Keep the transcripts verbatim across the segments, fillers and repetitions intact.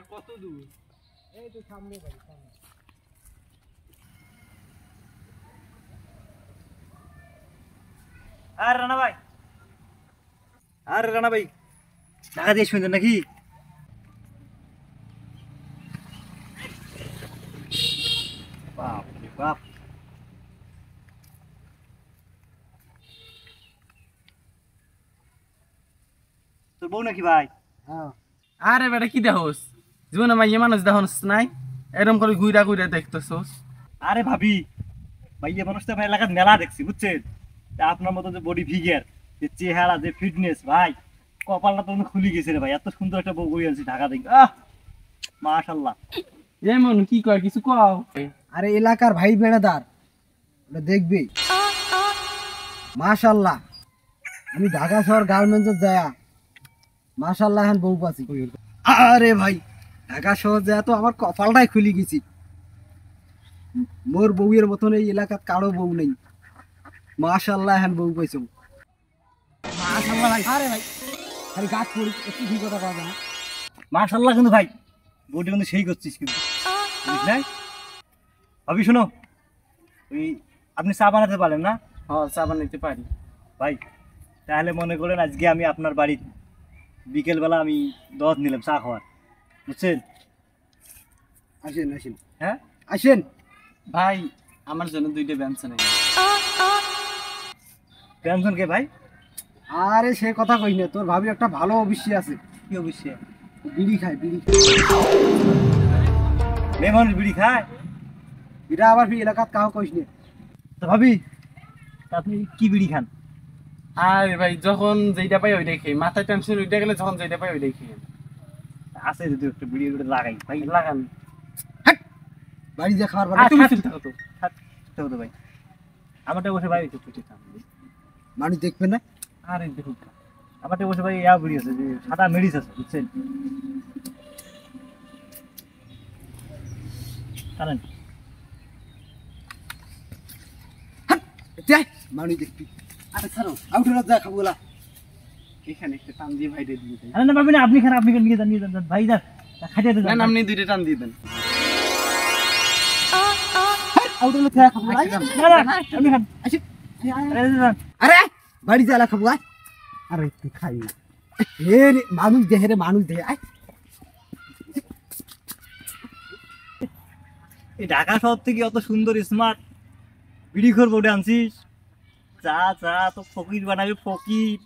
আর কত দূর এই তো সামনে বাড়ি সামনে আর রানা ভাই আর রানা ভাই টাকা দিয়ে শুনছেন নাকি বাপ রে বাপ তোর বউ নাকি ভাই হ্যাঁ আরে বেটা কি দেখোস জীবনে মাই মানুষ দেখোস নাই এরকম করে ঘুরা ঘুরা দেখতেছস আরে ভাবি ভাইয়া মানুষটা ভাই লাগাত মেলা দেখছি বুঝছেন আপনার মত যে বডি ফিগার যে চেহারা যে ফিটনেস ভাই কপালটা তো খুলে গেছে রে ভাই এত সুন্দর একটা বউ হই আছে ঢাকা থেকে আহ মাশাআল্লাহ এই মন কি কয় কিছু কও আরে এলাকার ভাই বেড়াদার ওটা দেখবি মাশাআল্লাহ আমি ঢাকা শহর গার্মেন্টস যায়া মাশাআল্লাহ এখন বউ পাছি আরে ভাই ঢাকা শহর যায়া তো আমার কপালটাই খুলে গেছে মোর বউয়ের মতন এই এলাকার কারো বউ নেই মাশাআল্লাহ এখন বউ পাইছো মাশাআল্লাহ ভাই আরে ভাই খালি গাছ পড়ি একটু ঠিক কথা বলা না মাশাআল্লাহ কিন্তু ভাই বডি কিন্তু সেই করছিস কিন্তু বুঝ নাই ভাবি শুনো ওই আপনি চা বানাতে পারেন না হ্যাঁ চা বানাইতে পারি ভাই তাহলে মনে করেন আজকে আমি আপনার বাড়ি বিকেল বেলা আমি দোদ নিলাম চা খাওয়ার বুঝছেন আসেন আসেন হ্যাঁ আসেন ভাই আমার জন্য দুইটা ব্যঞ্জন আছে ব্যঞ্জন কে ভাই আরে সে কথা কই না তোর ভাবি একটা ভালো অভিষেক আছে কি অভিষেক বিড়ি খায় বিড়ি লেমন বিড়ি খায় এটা আবার ফি এলাকাত কাও কইছ না তো ভাবি আপনি কি বিড়ি খান আরে ভাই যখন যেটা পাই ওইটা খাই মাথা টেনশন উঠে গেলে যখন যেটা পাই ওইটা খাই আছে যদি একটা বিড়ি ওটা লাগাই ভাই লাগান হাট বাড়ি যা খাবার বাড়ি তুমি চিন্তা করো হাট তো ভাই আমারটা বসে ভাই একটু পিছে থামবি মানুষ দেখবে না আরে দেখুন আমারটা বসে ভাই ইয়া বিড়ি আছে যে সাদা মেডিস আছে বুঝছেন কারণ মানুষ দেখবি আরে ছাড়ো আউটরা যা খাবো না এখানে একটা টান দিয়ে ভাই দিয়ে দিতে আরে না ভাবি না আপনি খান আপনি নিয়ে যান নিয়ে যান ভাই যান খাইতে দেন না আপনি দুইটা টান দিয়ে দেন আউটরা যা খাবো না না আপনি খান আচ্ছা আরে আরে বাড়ি যা খাবো আরে তুই খাই হে মানুষ দেখে রে মানুষ দেখে আয় এই ঢাকা শহর থেকে অত সুন্দর স্মার্ট বিড়ি খোর বউটা আনছিস চা চা তো ফকির বানাবে ফকির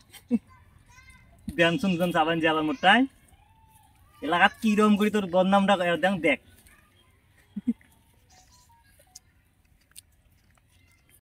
ব্যঞ্জন জন চাবান জ্বালার মোটাই এলাকার কিরম করি তোর বদনামটা দেখ